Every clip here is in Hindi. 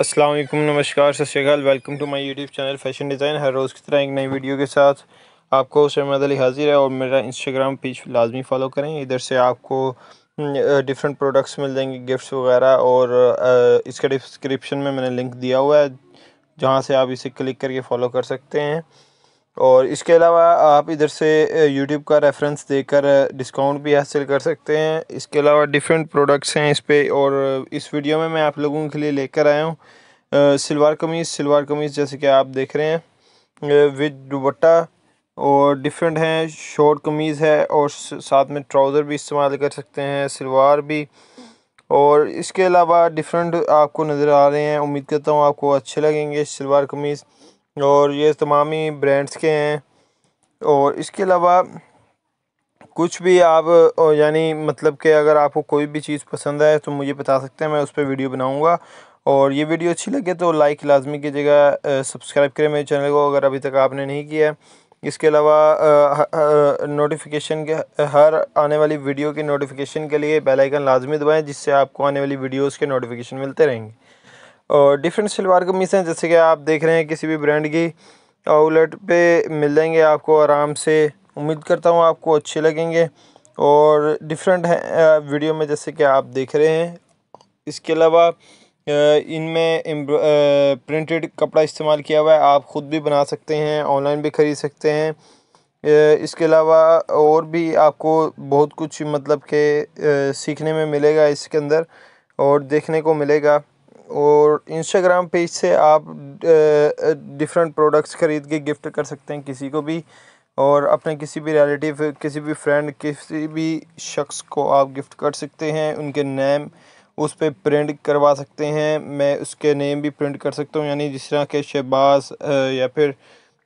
अस्सलाम वालेकुम, नमस्कार, सत श्री अकाल। Welcome to my YouTube channel fashion design. हर रोज़ की तरह एक नई वीडियो के साथ आपको मुहम्मद अली हाजिर है। और मेरा इंस्टाग्राम पेज लाजमी फॉलो करें, इधर से आपको डिफरेंट प्रोडक्ट्स मिल जाएंगे, गिफ्ट्स वगैरह। और इसका डिस्क्रिप्शन में मैंने लिंक दिया हुआ है जहाँ से आप इसे क्लिक करके फॉलो कर सकते हैं। और इसके अलावा आप इधर से YouTube का रेफरेंस देकर डिस्काउंट भी हासिल कर सकते हैं। इसके अलावा डिफरेंट प्रोडक्ट्स हैं इस पे। और इस वीडियो में मैं आप लोगों के लिए लेकर आया हूँ सलवार कमीज़ जैसे कि आप देख रहे हैं विद दुपट्टा, और डिफरेंट हैं। शॉर्ट कमीज़ है और साथ में ट्राउज़र भी इस्तेमाल कर सकते हैं, सलवार भी। और इसके अलावा डिफरेंट आपको नज़र आ रहे हैं, उम्मीद करता हूँ आपको अच्छे लगेंगे सलवार कमीज़। और ये तमाम ही ब्रांड्स के हैं। और इसके अलावा कुछ भी आप यानी मतलब कि अगर आपको कोई भी चीज़ पसंद आए तो मुझे बता सकते हैं, मैं उस पर वीडियो बनाऊंगा। और ये वीडियो अच्छी लगे तो लाइक लाजमी कीजिएगा, सब्सक्राइब करें मेरे चैनल को अगर अभी तक आपने नहीं किया। इसके अलावा नोटिफिकेशन के हर आने वाली वीडियो के नोटिफिकेशन के लिए बेल आइकन लाजमी दबाएँ, जिससे आपको आने वाली वीडियोज़ के नोटिफिकेशन मिलते रहेंगे। और डिफरेंट सलवार कमीज़ हैं जैसे कि आप देख रहे हैं, किसी भी ब्रांड की आउटलेट पे मिल जाएंगे आपको आराम से। उम्मीद करता हूँ आपको अच्छे लगेंगे। और डिफरेंट हैं वीडियो में जैसे कि आप देख रहे हैं। इसके अलावा इनमें प्रिंटेड कपड़ा इस्तेमाल किया हुआ है, आप ख़ुद भी बना सकते हैं, ऑनलाइन भी ख़रीद सकते हैं। इसके अलावा और भी आपको बहुत कुछ मतलब के सीखने में मिलेगा इसके अंदर और देखने को मिलेगा। और इंस्टाग्राम पेज से आप डिफरेंट प्रोडक्ट्स ख़रीद के गिफ्ट कर सकते हैं किसी को भी, और अपने किसी भी रिलेटिव, किसी भी फ्रेंड, किसी भी शख्स को आप गिफ्ट कर सकते हैं। उनके नेम उस पर प्रिंट करवा सकते हैं, मैं उसके नेम भी प्रिंट कर सकता हूँ, यानी जिस तरह के शहबाज या फिर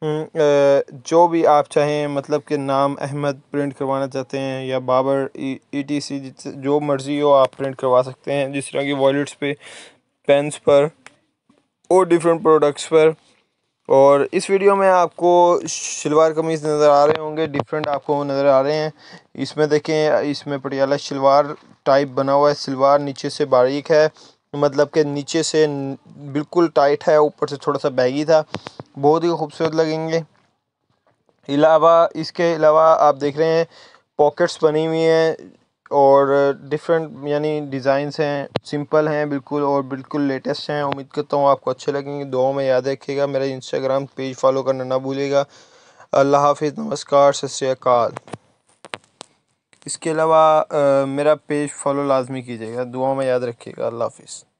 जो भी आप चाहें, मतलब के नाम अहमद प्रिंट करवाना चाहते हैं या बाबर ETC, जो मर्ज़ी हो आप प्रिंट करवा सकते हैं, जिस तरह की वॉलेट्स पे, पेन्स पर और डिफरेंट प्रोडक्ट्स पर। और इस वीडियो में आपको सलवार कमीज़ नज़र आ रहे होंगे, डिफरेंट आपको नज़र आ रहे हैं। इसमें देखें, इसमें पटियाला सलवार टाइप बना हुआ है, सलवार नीचे से बारीक है, मतलब कि नीचे से बिल्कुल टाइट है, ऊपर से थोड़ा सा बैगी था, बहुत ही खूबसूरत लगेंगे। इसके अलावा आप देख रहे हैं पॉकेट्स बनी हुई हैं और डिफरेंट यानी डिज़ाइंस हैं, सिंपल हैं बिल्कुल और बिल्कुल लेटेस्ट हैं। उम्मीद करता हूँ आपको अच्छे लगेंगे। दुआओं में याद रखिएगा, मेरा इंस्टाग्राम पेज फॉलो करना ना भूलिएगा। अल्लाह हाफिज़, नमस्कार, सत श्री अकाल। इसके अलावा मेरा पेज फॉलो लाजमी कीजिएगा, दुआओं में याद रखिएगा। अल्लाह हाफिज़।